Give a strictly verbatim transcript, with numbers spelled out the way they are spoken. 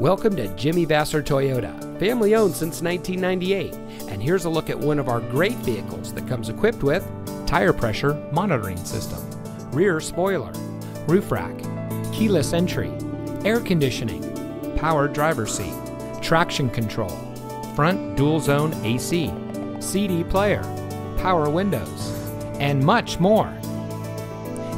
Welcome to Jimmy Vasser Toyota, family owned since nineteen ninety-eight, and here's a look at one of our great vehicles that comes equipped with tire pressure monitoring system, rear spoiler, roof rack, keyless entry, air conditioning, power driver's seat, traction control, front dual zone A C, C D player, power windows, and much more.